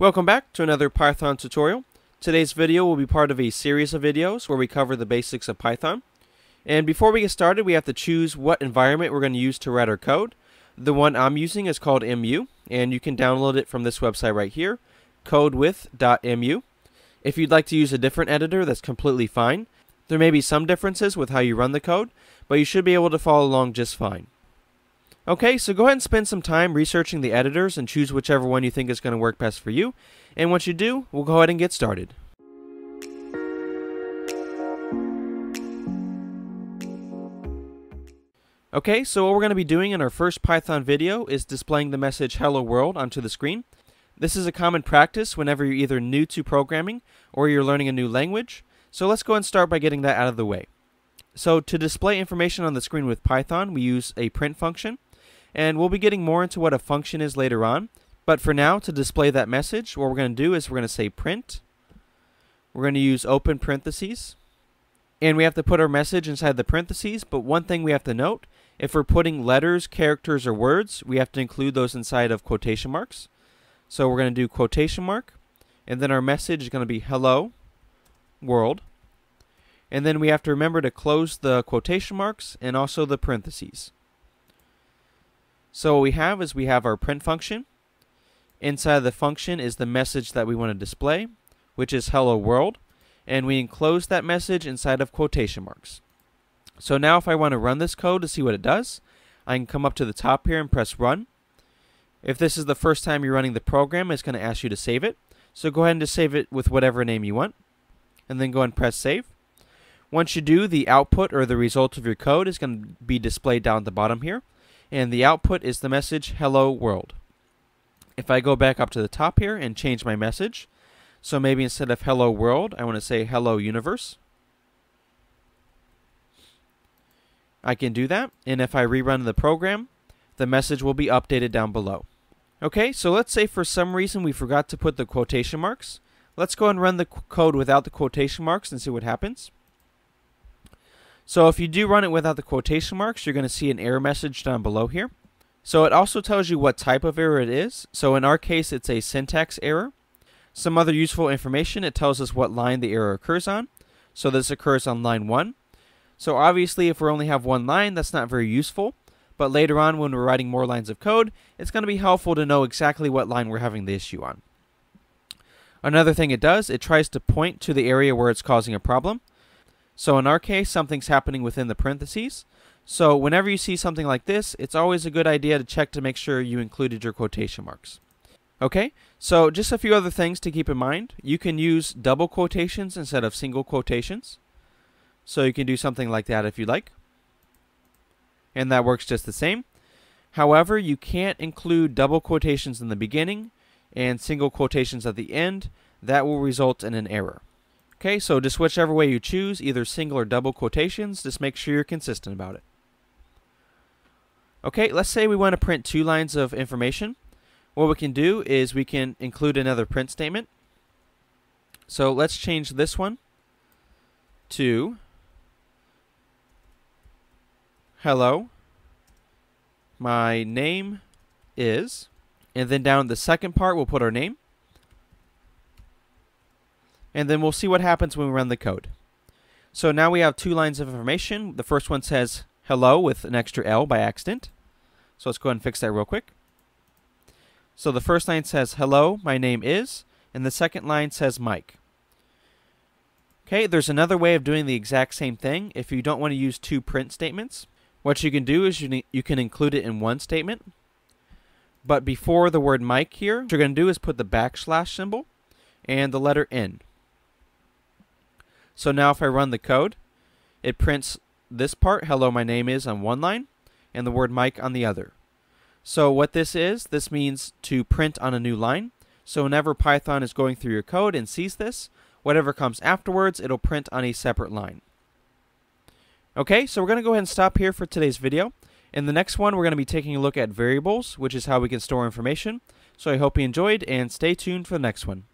Welcome back to another Python tutorial. Today's video will be part of a series of videos where we cover the basics of Python. And before we get started, we have to choose what environment we're going to use to write our code. The one I'm using is called MU, and you can download it from this website right here, codewith.mu. If you'd like to use a different editor, that's completely fine. There may be some differences with how you run the code, but you should be able to follow along just fine. Okay, so go ahead and spend some time researching the editors and choose whichever one you think is going to work best for you. And once you do, we'll go ahead and get started. Okay, so what we're going to be doing in our first Python video is displaying the message "Hello World" onto the screen. This is a common practice whenever you're either new to programming or you're learning a new language. So let's go ahead and start by getting that out of the way. So to display information on the screen with Python, we use a print function. And we'll be getting more into what a function is later on. But for now, to display that message, what we're going to do is we're going to say print. We're going to use open parentheses. And we have to put our message inside the parentheses. But one thing we have to note, if we're putting letters, characters, or words, we have to include those inside of quotation marks. So we're going to do quotation mark. And then our message is going to be "Hello World." And then we have to remember to close the quotation marks and also the parentheses. So what we have is we have our print function. Inside of the function is the message that we want to display, which is "Hello World," and we enclose that message inside of quotation marks. So now if I want to run this code to see what it does, I can come up to the top here and press run. If this is the first time you're running the program, it's going to ask you to save it. So go ahead and just save it with whatever name you want, and then go ahead and press save. Once you do, the output or the result of your code is going to be displayed down at the bottom here. And the output is the message "Hello World." If I go back up to the top here and change my message, so maybe instead of "Hello World," I want to say "Hello Universe," I can do that. And if I rerun the program, the message will be updated down below. Okay, so let's say for some reason we forgot to put the quotation marks. Let's go and run the code without the quotation marks and see what happens. So if you do run it without the quotation marks, you're going to see an error message down below here. So it also tells you what type of error it is. So in our case, it's a syntax error. Some other useful information, it tells us what line the error occurs on. So this occurs on line 1. So obviously, if we only have one line, that's not very useful. But later on, when we're writing more lines of code, it's going to be helpful to know exactly what line we're having the issue on. Another thing it does, it tries to point to the area where it's causing a problem. So in our case, something's happening within the parentheses. So whenever you see something like this, it's always a good idea to check to make sure you included your quotation marks. Okay, so just a few other things to keep in mind. You can use double quotations instead of single quotations. So you can do something like that if you like. And that works just the same. However, you can't include double quotations in the beginning and single quotations at the end. That will result in an error. Okay, so just whichever way you choose, either single or double quotations, just make sure you're consistent about it. Okay, let's say we want to print two lines of information. What we can do is we can include another print statement. So let's change this one to "Hello, my name is," and then down the second part we'll put our name. And then we'll see what happens when we run the code. So now we have two lines of information. The first one says "hello" with an extra L by accident. So let's go ahead and fix that real quick. So the first line says "hello, my name is," and the second line says "Mike." Okay, there's another way of doing the exact same thing. If you don't want to use two print statements, what you can do is you can include it in one statement. But before the word "Mike" here, what you're going to do is put the backslash symbol and the letter N. So now if I run the code, it prints this part, "hello, my name is," on one line, and the word "Mike" on the other. So what this is, this means to print on a new line. So whenever Python is going through your code and sees this, whatever comes afterwards, it'll print on a separate line. Okay, so we're going to go ahead and stop here for today's video. In the next one, we're going to be taking a look at variables, which is how we can store information. So I hope you enjoyed, and stay tuned for the next one.